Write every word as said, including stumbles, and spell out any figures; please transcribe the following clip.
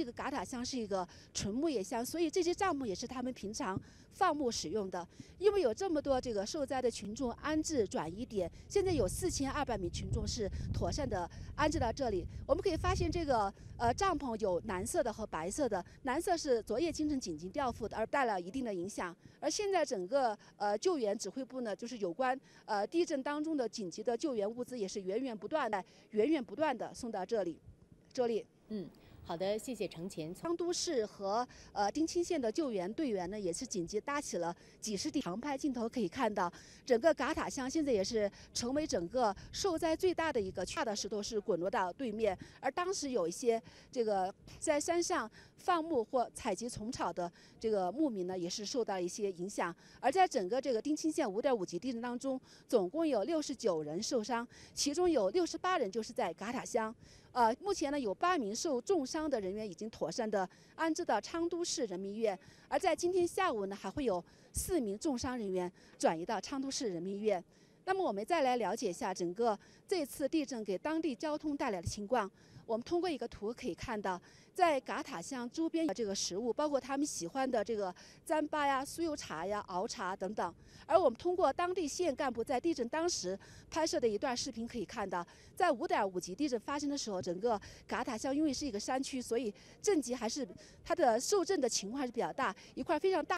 这个嘎塔香是一个纯木业香，所以这些账目也是他们平常放牧使用的。因为有这么多这个受灾的群众安置转移点，现在有四千二百名群众是妥善的安置到这里。我们可以发现，这个呃帐篷有蓝色的和白色的，蓝色是昨夜清晨紧急调付的，而带了一定的影响。而现在整个呃救援指挥部呢，就是有关呃地震当中的紧急的救援物资也是源源不断的、源源不断的送到这里。这里，嗯。 好的，谢谢程前。江都市和呃丁青县的救援队员呢，也是紧急搭起了几十顶航拍镜头，可以看到整个嘎塔乡现在也是成为整个受灾最大的一个大的石头是滚落到对面。而当时有一些这个在山上放牧或采集虫草的这个牧民呢，也是受到一些影响。而在整个这个丁青县 五点五 级地震当中，总共有六十九人受伤，其中有六十八人就是在嘎塔乡。 呃，目前呢，有八名受重伤的人员已经妥善的安置到昌都市人民医院，而在今天下午呢，还会有四名重伤人员转移到昌都市人民医院。那么，我们再来了解一下整个这次地震给当地交通带来的情况。我们通过一个图可以看到，在嘎塔乡周边的这个食物，包括他们喜欢的这个糌粑呀、酥油茶呀、熬茶等等。而我们通过当地县干部在地震当时拍摄的一段视频可以看到，在 五点五 级地震发生的时候，整个嘎塔乡因为是一个山区，所以震级还是它的受震的情况还是比较大，一块非常大。